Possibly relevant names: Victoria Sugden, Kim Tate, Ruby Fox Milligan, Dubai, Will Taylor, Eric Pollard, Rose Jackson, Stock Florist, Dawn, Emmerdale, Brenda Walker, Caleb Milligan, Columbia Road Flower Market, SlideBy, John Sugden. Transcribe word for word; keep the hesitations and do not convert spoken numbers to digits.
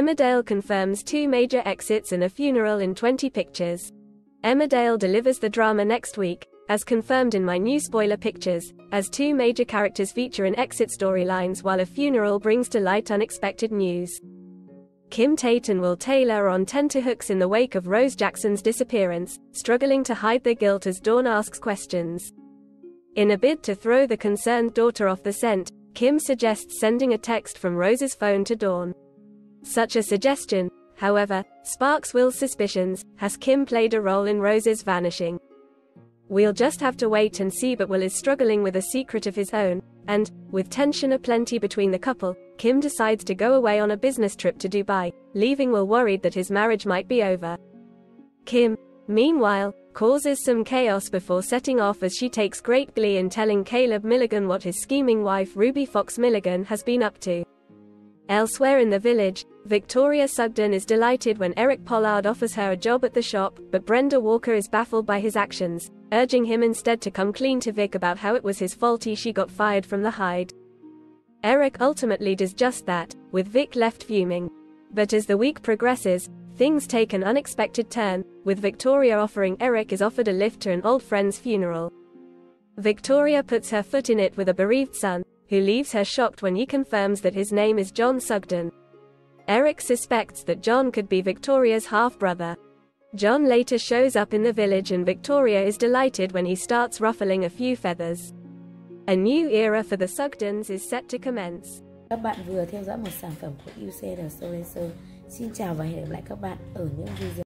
Emmerdale confirms two major exits and a funeral in twenty pictures. Emmerdale delivers the drama next week, as confirmed in my new spoiler pictures, as two major characters feature in exit storylines while a funeral brings to light unexpected news. Kim Tate and Will Taylor are on tenterhooks in the wake of Rose Jackson's disappearance, struggling to hide their guilt as Dawn asks questions. In a bid to throw the concerned daughter off the scent, Kim suggests sending a text from Rose's phone to Dawn. Such a suggestion, however, sparks Will's suspicions. Has Kim played a role in Rose's vanishing? We'll just have to wait and see, but Will is struggling with a secret of his own, and, with tension aplenty between the couple, Kim decides to go away on a business trip to Dubai, leaving Will worried that his marriage might be over. Kim, meanwhile, causes some chaos before setting off as she takes great glee in telling Caleb Milligan what his scheming wife Ruby Fox Milligan has been up to. Elsewhere in the village, Victoria Sugden is delighted when Eric Pollard offers her a job at the shop, but Brenda Walker is baffled by his actions, urging him instead to come clean to Vic about how it was his fault she got fired from the Hyde. Eric ultimately does just that, with Vic left fuming. But as the week progresses, things take an unexpected turn, with Victoria offering Eric is offered a lift to an old friend's funeral. Victoria puts her foot in it with a bereaved son, who leaves her shocked when he confirms that his name is John Sugden. Eric suspects that John could be Victoria's half-brother. John later shows up in the village and Victoria is delighted when he starts ruffling a few feathers. A new era for the Sugdens is set to commence. Các bạn vừa theo dõi một sản phẩm của u xê en Story Show. Xin chào và hẹn gặp lại các bạn ở những video